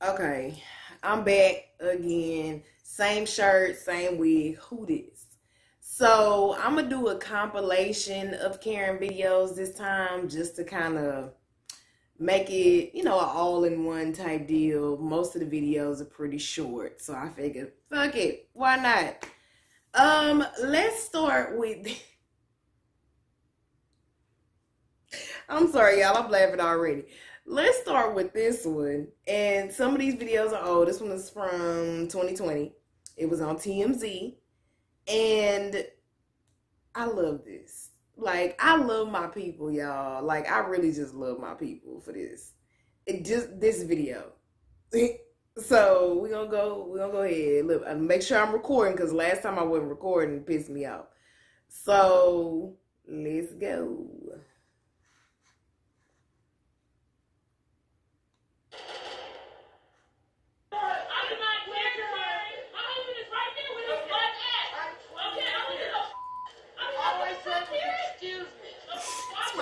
Okay, I'm back again. Same shirt, same wig. Who this? So I'm gonna do a compilation of Karen videos this time, just to kind of make it, you know, an all-in-one type deal. Most of the videos are pretty short, so I figured, fuck it, why not? Let's start with. I'm sorry, y'all. I'm laughing already. Let's start with this one. And some of these videos are old. This one is from 2020. It was on TMZ. And I love this. Like, I love my people, y'all. Like, I really just love my people for this. This video. So we're gonna go ahead. Look, make sure I'm recording, because last time I wasn't recording, it pissed me off. So let's go.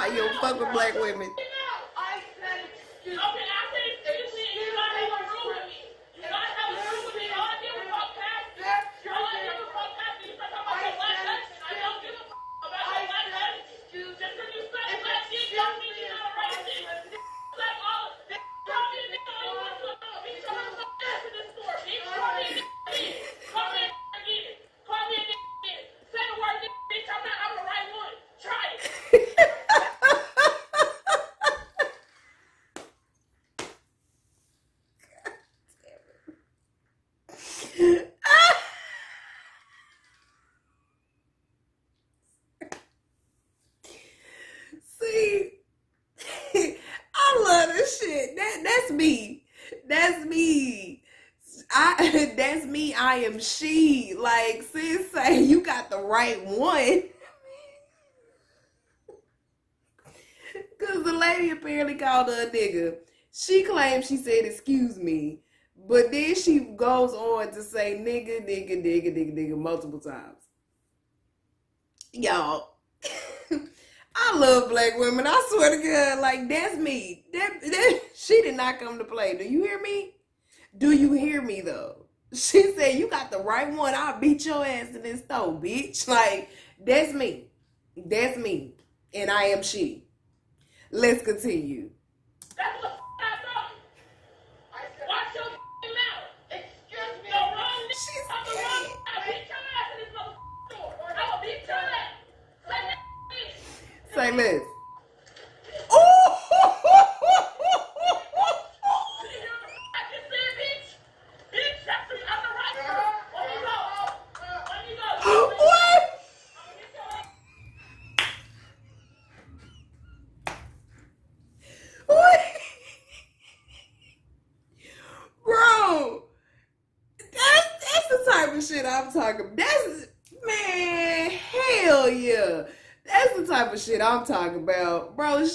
You don't fuck with black women. I said excuse me. Okay, I said excuse me. You don't have a room with me. You don't have a room with me. All I do is fuck past me. All I do is fuck past me. You talk about your black lesson. I don't give a fuck about your black lesson. Just because you suck black dick doesn't mean you're not a racist. Like all of this. Don't be a nigga when you want to fuck. Be sure to fuck ass in this store. Be sure to be a nigga again. Call me a nigga again. Call me a nigga again. Say the word nigga, bitch. I'm the right one. Try it. I am she. Like, sis, say you got the right one. Because the lady apparently called her a nigga. She claims she said, excuse me. But then she goes on to say nigga, nigga, nigga, nigga, nigga multiple times. Y'all, I love black women. I swear to God, like, that's me. She did not come to play. Do you hear me? Do you hear me, though? She said, you got the right one. I'll beat your ass in this store, bitch. Like, that's me. That's me. And I am she. Let's continue. That's what I thought. I said, watch your mouth. Excuse me. The wrong nigga. I'm the wrong nigga. I'll beat your ass in this motherfucking store. I'll beat your ass. Say this. I'm talking, that's, man, hell yeah, that's the type of shit I'm talking about, bro. Did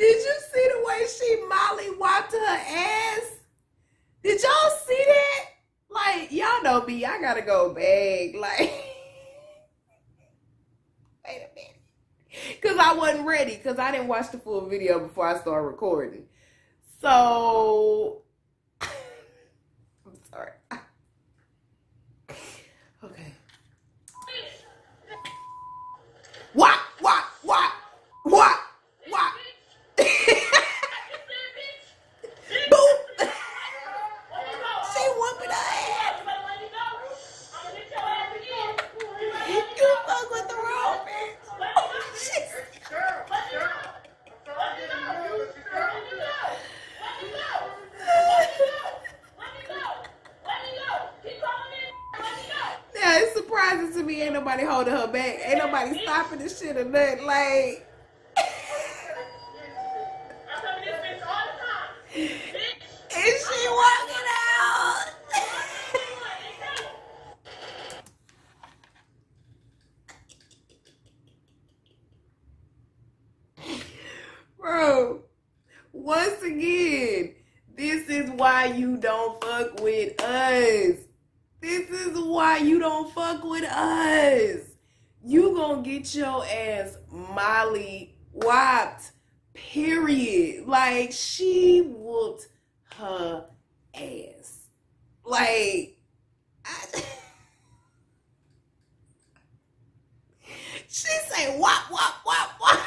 you see the way she molly-whopped her ass? Did y'all see that? Like, y'all know me, I gotta go back, like, wait a minute, because I wasn't ready, because I didn't watch the full video before I started recording. So, I'm sorry. Okay. What? What? What? What? What? Boom! She whooping her ass. You fuck with the wrong bitch. It's surprising to me, ain't nobody holding her back. Ain't nobody stopping this shit or nothing. Like, I'm coming this bitch all the time. Is she walking out? Bro, once again, this is why you don't fuck with us. This is why you don't fuck with us. You gonna get your ass molly-whopped Period. Like, she whooped her ass. Like, she say wop, wop, wop, wop.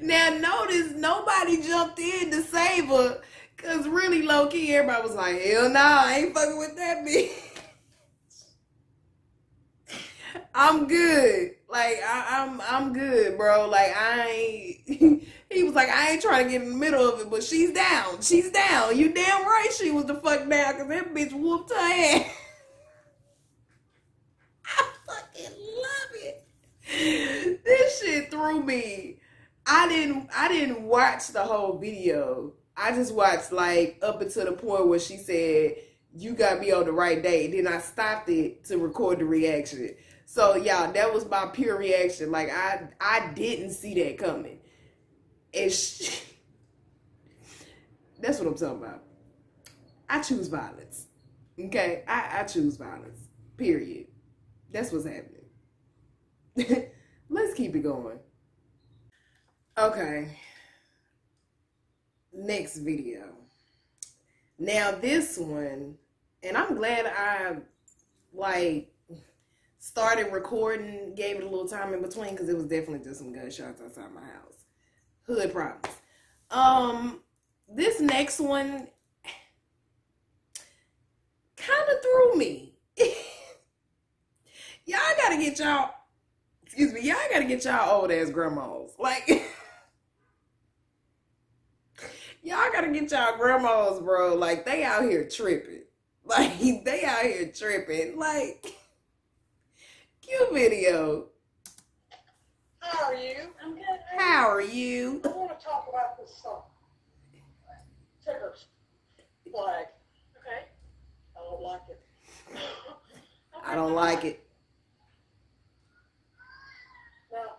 Now, notice nobody jumped in to save her, because really, low-key, everybody was like, hell no, I ain't fucking with that bitch. I'm good. Like, I'm good, bro. Like, I ain't... He was like, I ain't trying to get in the middle of it, but she's down. She's down. You damn right she was the fuck down, because that bitch whooped her ass. I fucking love it. This shit threw me. I didn't watch the whole video. I just watched, like, up until the point where she said, you got me on the right day. Then I stopped it to record the reaction. So, y'all, that was my pure reaction. Like, I didn't see that coming. And that's what I'm talking about. I choose violence. Okay? I choose violence. Period. That's what's happening. Let's keep it going. Okay. Next video. Now this one, and I'm glad I like started recording, gave it a little time in between, because it was definitely just some gunshots outside my house. Hood problems. This next one kind of threw me. Y'all gotta get y'all, excuse me, y'all gotta get y'all old ass grandmas. Like, y'all gotta get y'all grandmas, bro. Like, they out here tripping. Like, they out here tripping. Like, cute video. How are you? I'm good. How are you? I want to talk about this song. Tickers. Flag. Okay. I don't like it. I don't like it. Now,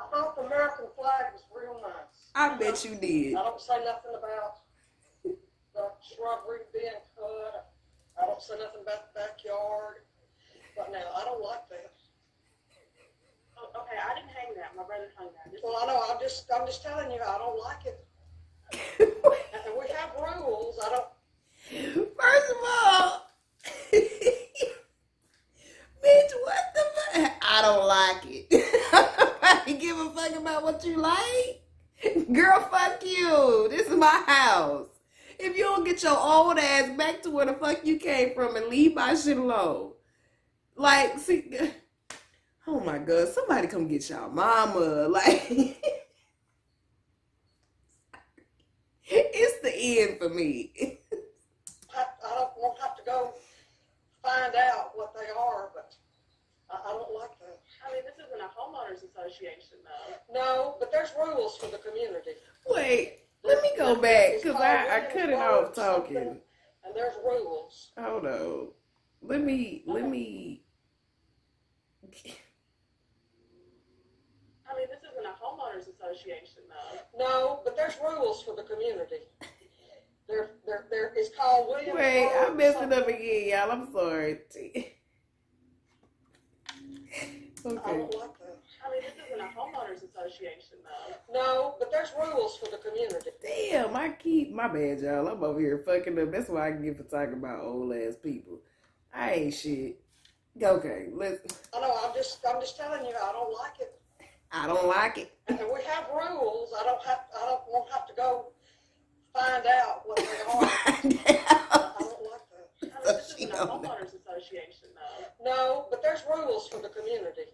I thought the American flag was real nice. I bet you did. I don't say nothing about the shrubbery being cut. I don't say nothing about the backyard. But now, I don't like that. Oh, okay, I didn't hang that. My brother hung that. Well, I know. I'm just telling you, I don't like it. And we have rules. I don't. First of all, bitch, what the fuck? I don't like it. I give a fuck about what you like. Girl, fuck you. This is my house. If you don't get your old ass back to where the fuck you came from and leave my shit alone. Like, see, oh my God, somebody come get y'all mama. Like, it's the end for me. I won't have to go find out what they are, but I don't like that. I mean, this isn't a homeowners association, though. No, but there's rules for the community. Wait, let me go back, because I cut it off talking. And there's rules. Hold on. Let me. I mean, this isn't a homeowners association, though. No, but there's rules for the community. There is called William. Wait, I messed it up again, y'all. I'm sorry. Okay. I don't like that. I mean, this isn't a homeowners association, though. No, but there's rules for the community. Damn, my bad, y'all. I'm over here fucking up. That's why I can get for talking about old ass people. I ain't shit. Okay, let's. I know. I'm just telling you, I don't like it. I don't like it. And we have rules. I won't have to go find out what they are. I don't like that. I mean, so this isn't a homeowners association, though. No, but there's rules for the community.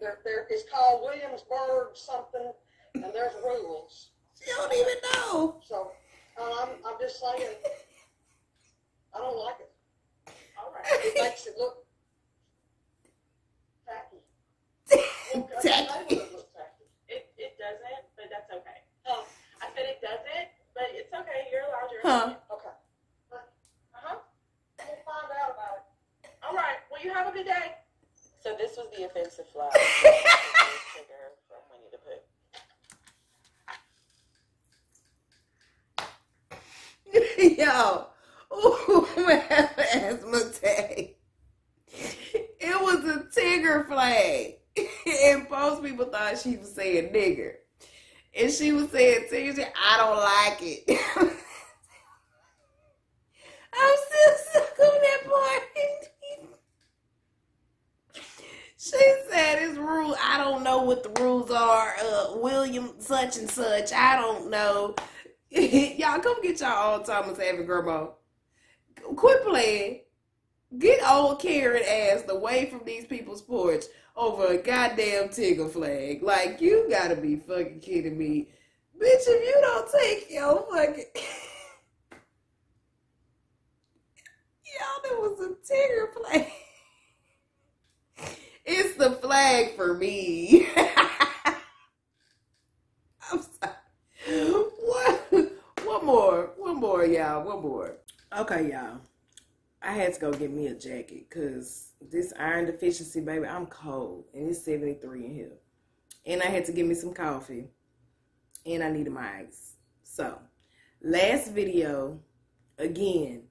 It's called Williamsburg something, and there's rules. You don't even know. So I'm just saying, I don't like it. All right. It makes it look tacky. Tacky. It doesn't, but that's okay. I said it doesn't, but it's okay. You're allowed your opinion. Okay. Uh-huh. We'll find out about it. All right. Well, you have a good day. So this was the offensive flag. Trigger from Winnie the Pooh. Yo. Ooh, man, that's my tag. It was a Tigger flag. And most people thought she was saying nigger. And she was saying, TJ, I don't like it. I'm still stuck on that part. She said, it's rule. I don't know what the rules are. William such and such. I don't know. Y'all, come get y'all old Thomas Having grandma. Quit playing. Get old Karen ass away from these people's porch over a goddamn Tigger flag. Like, you gotta be fucking kidding me. Bitch, if you don't take your fucking... Y'all, there was a Tigger flag. It's the flag for me. I'm sorry. One more, y'all. One more. Okay, y'all. I had to go get me a jacket because this iron deficiency, baby, I'm cold. And it's 73 in here. And I had to get me some coffee. And I needed my ice. So, last video, again,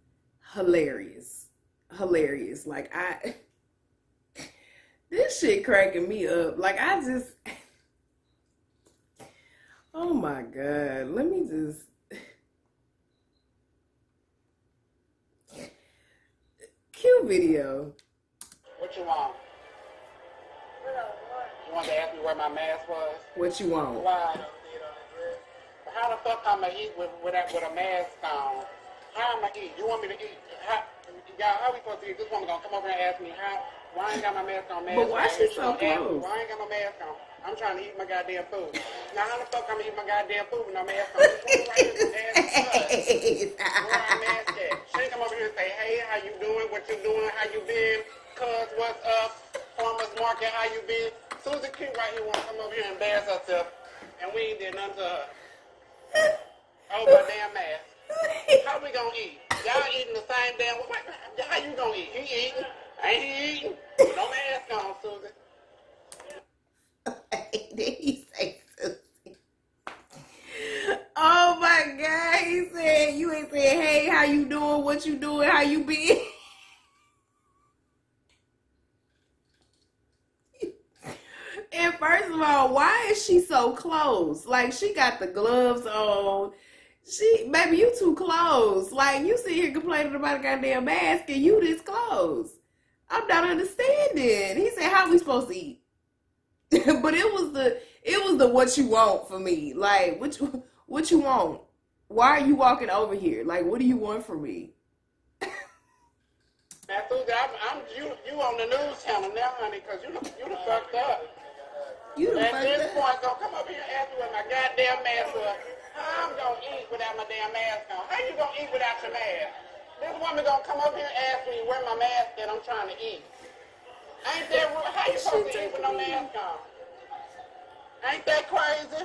hilarious. Hilarious. Like, this shit cracking me up. Like, I just... Oh, my God. Let me just... Cute video. What you want? You want to ask me where my mask was? What you want? Why? How the fuck I'm gonna eat with a mask on? How am I eat? You want me to eat? How we supposed to eat? This woman gonna come over and ask me how? Why I ain't got my mask on? But why she so close? Why I ain't got my mask on? I'm trying to eat my goddamn food. Now how the fuck I'm gonna eat my goddamn food with no mask on? She come over here and say, hey, how you doing? What you doing? How you been? Cuz, what's up? Farmers market, how you been? Susan King right here wanna come over here and embarrass herself, and we ain't did nothing to her. Oh, my damn ass. How we gonna eat? Y'all eating the same damn... What? How you gonna eat? He eating? Ain't he eating? No mask on, Susan. Did he say Susie? Oh my God, he said, you ain't saying, hey, how you doing, what you doing, how you been? And first of all, why is she so close? Like, she got the gloves on. Baby, you too close. Like, you sit here complaining about a goddamn mask and you this close. I'm not understanding. He said, how we supposed to eat? But it was the what you want for me. Like, what you want? Why are you walking over here? Like, what do you want from me? Now, Susan, I'm you on the news channel now, honey, because you done fucked up. You done fucked up. At this point, gonna come over here and ask me where my goddamn mask was. How I'm gonna eat without my damn mask on? How you gonna eat without your mask? This woman gonna come over here and ask me where my mask is. I'm trying to eat. Ain't that real? How you supposed to eat with no mask on? Ain't that crazy?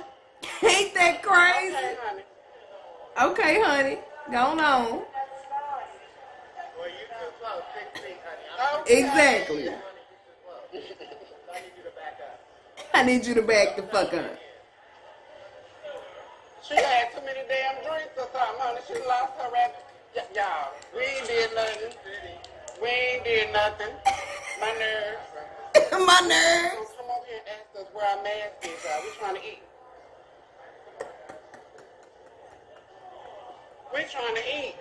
Ain't that crazy? Okay, honey. Okay, honey. Going on. Well, you too close. 16, honey. Okay. Exactly. I need you to back up. I need you to back the fuck up. She had too many damn drinks or something, honey. She lost her rap. Y'all, we ain't did nothing. We ain't did nothing. My nerves. My nerves. Come over here and ask us where our mask is. We're trying to eat. We're trying to eat.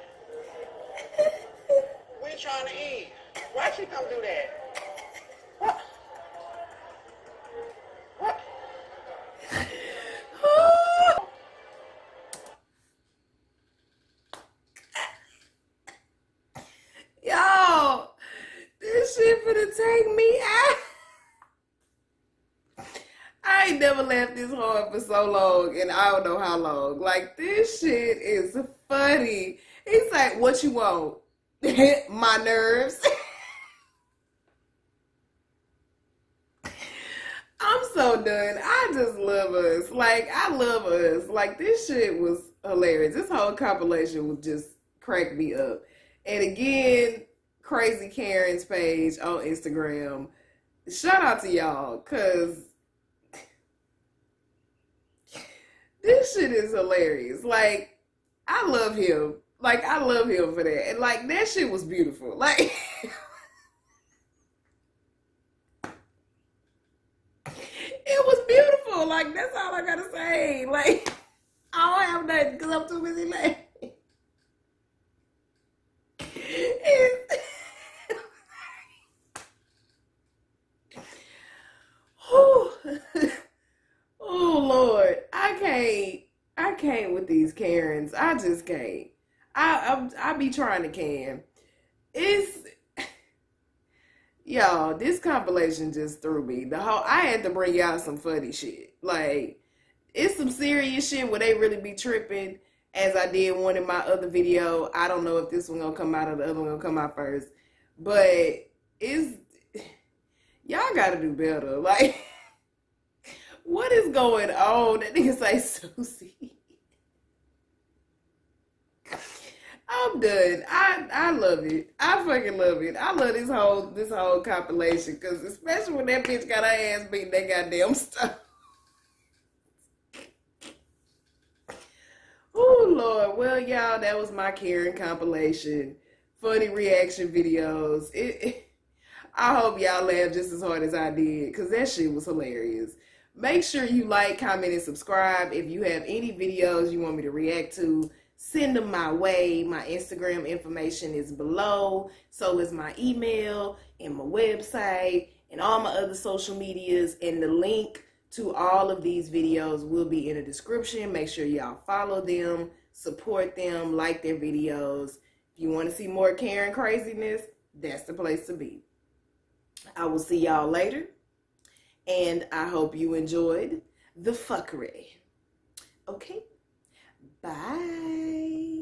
We're trying to eat. Why'd she come do that? What? What? Take me out. I ain't never laughed this hard for so long, and I don't know how long. Like, this shit is funny. It's like, what you want? My nerves. I'm so done. I just love us. Like, I love us. Like, this shit was hilarious. This whole compilation would just crack me up. And again, Crazy Karen's page on Instagram. Shout out to y'all, because this shit is hilarious. Like, I love him. Like, I love him for that. And, like, that shit was beautiful. Like, it Like, that's all I gotta say. Like, I don't have nothing because I'm too busy laughing. Oh, Lord. I can't with these Karens. I just can't. I be trying to can. It's... Y'all, this compilation just threw me. I had to bring y'all some funny shit. Like, it's some serious shit where they really be tripping, as I did one in my other video. I don't know if this one gonna come out or the other one gonna come out first. But it's... Y'all gotta do better. Like... What is going on? That nigga say Susie. I'm done. I love it. I fucking love it. I love this whole compilation, because especially when that bitch got her ass beating that goddamn stuff. Oh, Lord. Well, y'all, that was my Karen compilation. Funny reaction videos. I hope y'all laughed just as hard as I did, because that shit was hilarious. Make sure you like, comment, and subscribe. If you have any videos you want me to react to, send them my way. My Instagram information is below. So is my email and my website and all my other social medias. And the link to all of these videos will be in the description. Make sure y'all follow them, support them, like their videos. If you want to see more Karen craziness, that's the place to be. I will see y'all later. And I hope you enjoyed the fuckery. Okay? Bye.